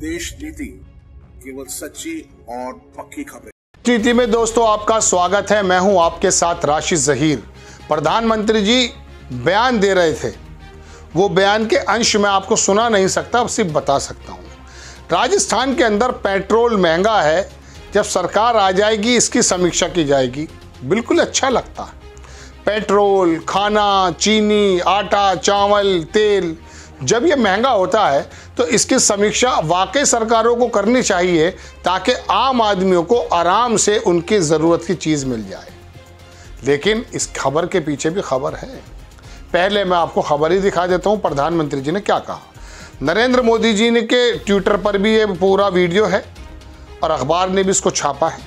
देश नीति केवल सच्ची और पक्की खबरें। टीटी में दोस्तों आपका स्वागत है, मैं हूं आपके साथ राशिद ज़हीर। प्रधानमंत्री जी बयान दे रहे थे, वो बयान के अंश मैं आपको सुना नहीं सकता, अब सिर्फ बता सकता हूँ। राजस्थान के अंदर पेट्रोल महंगा है, जब सरकार आ जाएगी इसकी समीक्षा की जाएगी। बिल्कुल अच्छा लगता है, पेट्रोल, खाना, चीनी, आटा, चावल, तेल जब ये महंगा होता है तो इसकी समीक्षा वाकई सरकारों को करनी चाहिए ताकि आम आदमियों को आराम से उनकी ज़रूरत की चीज़ मिल जाए। लेकिन इस खबर के पीछे भी खबर है। पहले मैं आपको खबर ही दिखा देता हूँ प्रधानमंत्री जी ने क्या कहा। नरेंद्र मोदी जी ने के ट्विटर पर भी ये पूरा वीडियो है और अखबार ने भी इसको छापा है,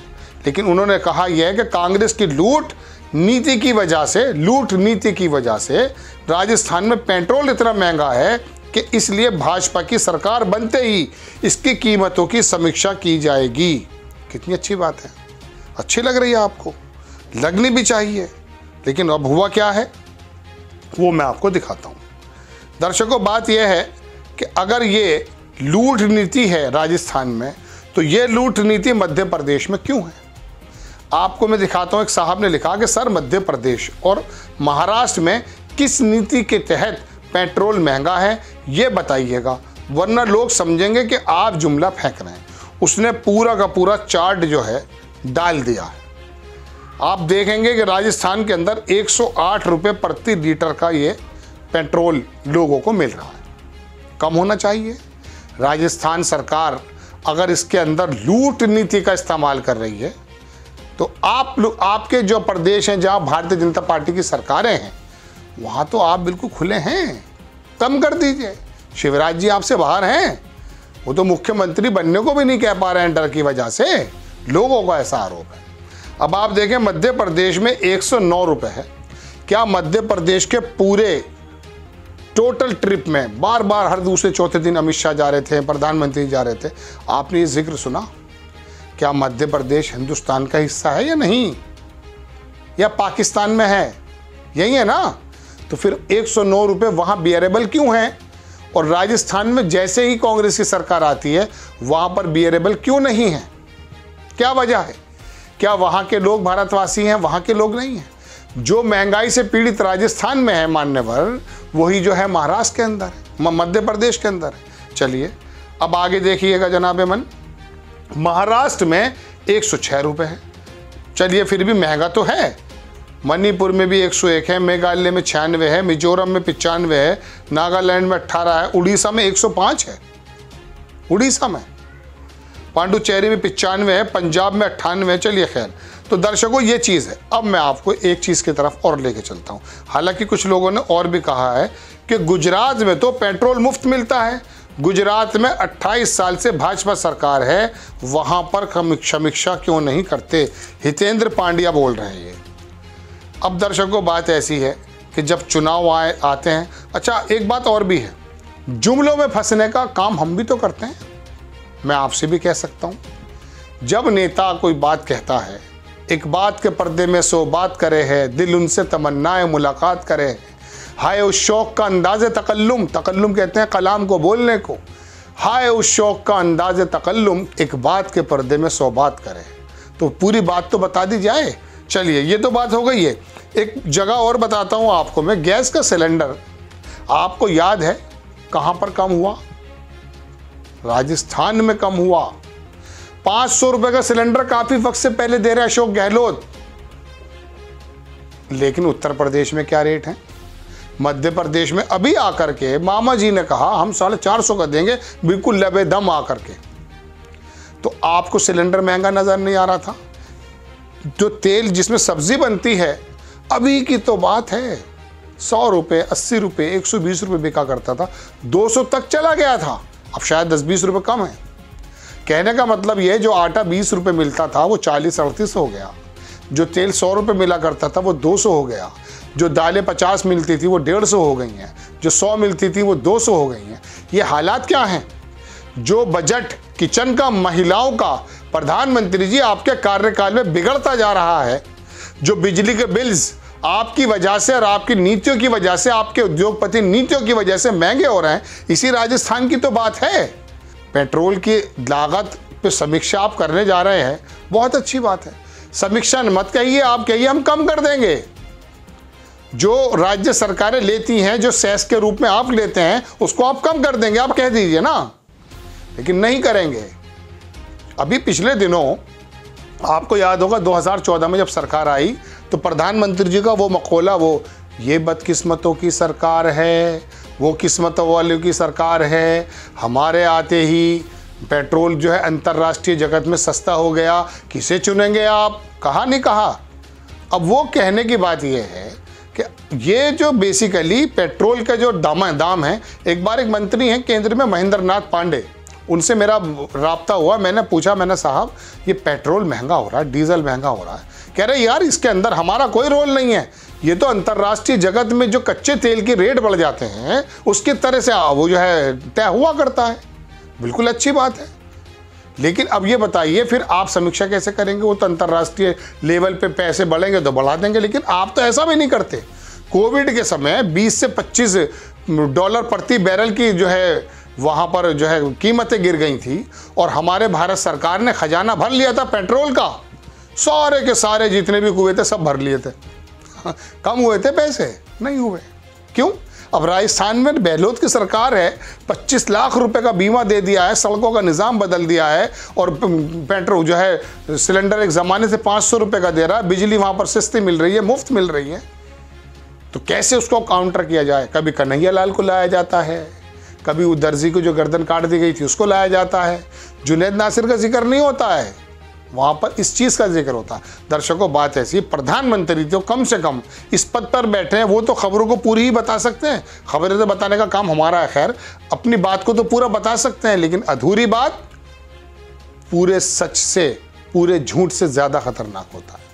लेकिन उन्होंने कहा यह है कि कांग्रेस की लूट नीति की वजह से राजस्थान में पेट्रोल इतना महंगा है कि इसलिए भाजपा की सरकार बनते ही इसकी कीमतों की समीक्षा की जाएगी। कितनी अच्छी बात है, अच्छी लग रही है आपको, लगनी भी चाहिए। लेकिन अब हुआ क्या है वो मैं आपको दिखाता हूँ। दर्शकों, बात यह है कि अगर ये लूट नीति है राजस्थान में, तो ये लूट नीति मध्य प्रदेश में क्यों है? आपको मैं दिखाता हूँ। एक साहब ने लिखा कि सर, मध्य प्रदेश और महाराष्ट्र में किस नीति के तहत पेट्रोल महंगा है ये बताइएगा, वरना लोग समझेंगे कि आप जुमला फेंक रहे हैं। उसने पूरा का पूरा चार्ट जो है डाल दिया है। आप देखेंगे कि राजस्थान के अंदर 108 रुपये प्रति लीटर का ये पेट्रोल लोगों को मिल रहा है। कम होना चाहिए। राजस्थान सरकार अगर इसके अंदर लूट नीति का इस्तेमाल कर रही है तो आप लोग, आपके जो प्रदेश हैं जहां भारतीय जनता पार्टी की सरकारें हैं, वहां तो आप बिल्कुल खुले हैं, कम कर दीजिए। शिवराज जी आपसे बाहर हैं, वो तो मुख्यमंत्री बनने को भी नहीं कह पा रहे हैं डर की वजह से, लोगों का ऐसा आरोप है। अब आप देखें, मध्य प्रदेश में 109 रुपए है। क्या मध्य प्रदेश के पूरे टोटल ट्रिप में बार बार हर दूसरे चौथे दिन अमित शाह जा रहे थे, प्रधानमंत्री जा रहे थे, आपने ये जिक्र सुना? क्या मध्य प्रदेश हिंदुस्तान का हिस्सा है या नहीं, या पाकिस्तान में है? यही है ना। तो फिर 109 रुपये वहाँ बियरेबल क्यों हैं, और राजस्थान में जैसे ही कांग्रेस की सरकार आती है वहाँ पर बियरेबल क्यों नहीं है? क्या वजह है? क्या वहाँ के लोग भारतवासी हैं, वहाँ के लोग नहीं हैं? जो महंगाई से पीड़ित राजस्थान में है मान्यवर, वही जो है महाराष्ट्र के अंदर है, मध्य प्रदेश के अंदर है। चलिए अब आगे देखिएगा जनाब मन। महाराष्ट्र में 106 रुपये है। चलिए फिर भी महंगा तो है। मणिपुर में भी 101 है, मेघालय में 96 है, मिजोरम में 95 है, नागालैंड में 18 है, उड़ीसा में 105 है, उड़ीसा में पांडुचेरी में 95 है, पंजाब में 98 है। चलिए खैर, तो दर्शकों ये चीज़ है। अब मैं आपको एक चीज़ की तरफ और लेके चलता हूँ। हालांकि कुछ लोगों ने और भी कहा है कि गुजरात में तो पेट्रोल मुफ्त मिलता है। गुजरात में 28 साल से भाजपा सरकार है, वहाँ पर समीक्षा क्यों नहीं करते? हितेंद्र पांड्या बोल रहे हैं ये। अब दर्शकों बात ऐसी है कि जब चुनाव आते हैं, अच्छा एक बात और भी है, जुमलों में फंसने का काम हम भी तो करते हैं। मैं आपसे भी कह सकता हूँ, जब नेता कोई बात कहता है, एक बात के पर्दे में 100 बात करे है, दिल उनसे तमन्नाएं मुलाकात करे है, हाय उस शौक़ का अंदाज़ तकल्लुम, तकल्लुम कहते हैं कलाम को, बोलने को, हाय उस शौक़ का अंदाज़ तकल्लुम, एक बात के पर्दे में 100 बात करे, तो पूरी बात तो बता दी जाए। चलिए ये तो बात हो गई है। एक जगह और बताता हूँ आपको मैं। गैस का सिलेंडर आपको याद है कहाँ पर कम हुआ? राजस्थान में कम हुआ। 500 रुपए का सिलेंडर काफी वक्त से पहले दे रहे अशोक गहलोत, लेकिन उत्तर प्रदेश में क्या रेट है? मध्य प्रदेश में अभी आकर के मामा जी ने कहा हम 450 का देंगे, बिल्कुल लबे दम आकर के। तो आपको सिलेंडर महंगा नजर नहीं आ रहा था? जो तेल जिसमें सब्जी बनती है, अभी की तो बात है, 100 रुपये, 80 रुपये, 120 रुपये बिका करता था, 200 तक चला गया था, अब शायद 10-20 रुपये कम है। कहने का मतलब ये, जो आटा 20 रुपये मिलता था वो 40-38 हो गया, जो तेल 100 रुपये मिला करता था वो 200 हो गया, जो दालें 50 मिलती थी वो 150 हो गई हैं, जो 100 मिलती थी वो 200 हो गई हैं। ये हालात क्या हैं? जो बजट किचन का, महिलाओं का, प्रधानमंत्री जी आपके कार्यकाल में बिगड़ता जा रहा है, जो बिजली के बिल्स आपकी वजह से और आपकी नीतियों की वजह से, आपके उद्योगपति नीतियों की वजह से महंगे हो रहे हैं, इसी राजस्थान की तो बात है। पेट्रोल की लागत पे समीक्षा आप करने जा रहे हैं, बहुत अच्छी बात है। समीक्षा मत कहिए, आप कहिए हम कम कर देंगे। जो राज्य सरकारें लेती हैं, जो सेस के रूप में आप लेते हैं, उसको आप कम कर देंगे, आप कह दीजिए ना, लेकिन नहीं करेंगे। अभी पिछले दिनों आपको याद होगा 2014 में जब सरकार आई तो प्रधानमंत्री जी का वो मकोला, वो ये बदकिस्मतों की सरकार है, वो किस्मत वालों की सरकार है, हमारे आते ही पेट्रोल जो है अंतर्राष्ट्रीय जगत में सस्ता हो गया, किसे चुनेंगे आप, कहा नहीं कहा। अब वो कहने की बात ये है कि ये जो बेसिकली पेट्रोल का जो दाम है, एक बार एक मंत्री हैं केंद्र में महेंद्रनाथ पांडे, उनसे मेरा राब्ता हुआ, मैंने पूछा, मैंने साहब ये पेट्रोल महंगा हो रहा है, डीजल महंगा हो रहा है, कह रहे यार इसके अंदर हमारा कोई रोल नहीं है, ये तो अंतर्राष्ट्रीय जगत में जो कच्चे तेल के रेट बढ़ जाते हैं उसके तरह से वो जो है तय हुआ करता है। बिल्कुल अच्छी बात है, लेकिन अब ये बताइए फिर आप समीक्षा कैसे करेंगे? वो तो अंतर्राष्ट्रीय लेवल पे पैसे बढ़ेंगे तो बढ़ा देंगे, लेकिन आप तो ऐसा भी नहीं करते। कोविड के समय 20 से 25 डॉलर प्रति बैरल की जो है वहाँ पर जो है कीमतें गिर गई थी और हमारे भारत सरकार ने खजाना भर लिया था पेट्रोल का, सारे के सारे जितने भी कुएँ थे सब भर लिए थे। कम हुए थे पैसे? नहीं हुए। क्यों? अब राजस्थान में गहलोत की सरकार है, 25 लाख रुपए का बीमा दे दिया है, सड़कों का निज़ाम बदल दिया है और पेट्रोल जो है सिलेंडर एक ज़माने से 500 रुपए का दे रहा है, बिजली वहाँ पर सस्ती मिल रही है, मुफ्त मिल रही है। तो कैसे उसको काउंटर किया जाए? कभी कन्हैया लाल को लाया जाता है, कभी वो दर्जी को जो गर्दन काट दी गई थी उसको लाया जाता है, जुनेद नासिर का जिक्र नहीं होता है, वहाँ पर इस चीज़ का जिक्र होता है। दर्शकों, बात ऐसी, प्रधानमंत्री तो कम से कम इस पद पर बैठे हैं, वो तो खबरों को पूरी ही बता सकते हैं, खबरें तो बताने का काम हमारा है, खैर अपनी बात को तो पूरा बता सकते हैं, लेकिन अधूरी बात पूरे सच से, पूरे झूठ से ज़्यादा खतरनाक होता है।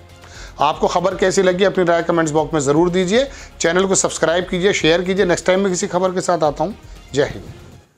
आपको खबर कैसी लगी अपनी राय कमेंट्स बॉक्स में ज़रूर दीजिए, चैनल को सब्सक्राइब कीजिए, शेयर कीजिए। नेक्स्ट टाइम मैं किसी खबर के साथ आता हूँ। जय हिंद।